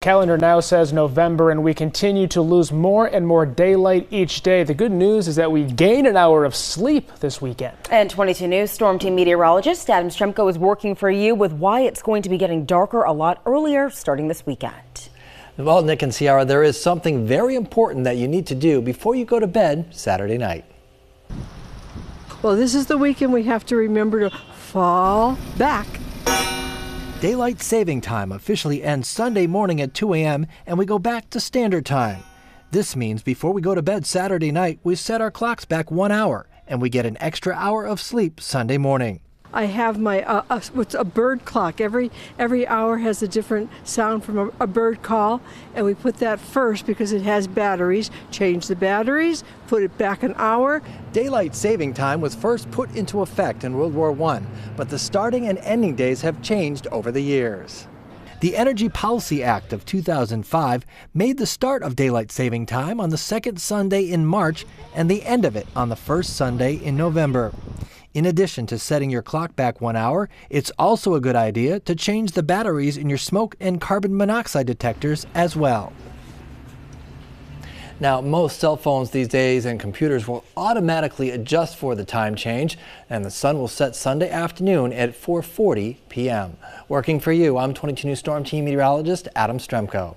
Calendar now says November, and we continue to lose more and more daylight each day. The good news is that we gain an hour of sleep this weekend. And 22 News Storm Team meteorologist Adam Strzempko is working for you with why it's going to be getting darker a lot earlier starting this weekend. Well, Nick and Ciara, there is something very important that you need to do before you go to bed Saturday night. Well, this is the weekend we have to remember to fall back. Daylight saving time officially ends Sunday morning at 2 a.m. and we go back to standard time. This means before we go to bed Saturday night, we set our clocks back 1 hour and we get an extra hour of sleep Sunday morning. I have my what's a bird clock. Every hour has a different sound from a bird call, and we put that first because it has batteries. Change the batteries, put it back an hour. Daylight saving time was first put into effect in World War I, but the starting and ending days have changed over the years. The Energy Policy Act of 2005 made the start of daylight saving time on the second Sunday in March and the end of it on the first Sunday in November. In addition to setting your clock back 1 hour, it's also a good idea to change the batteries in your smoke and carbon monoxide detectors as well. Now, most cell phones these days and computers will automatically adjust for the time change, and the sun will set Sunday afternoon at 4:40 p.m. Working for you, I'm 22 News Storm Team meteorologist Adam Strzempko.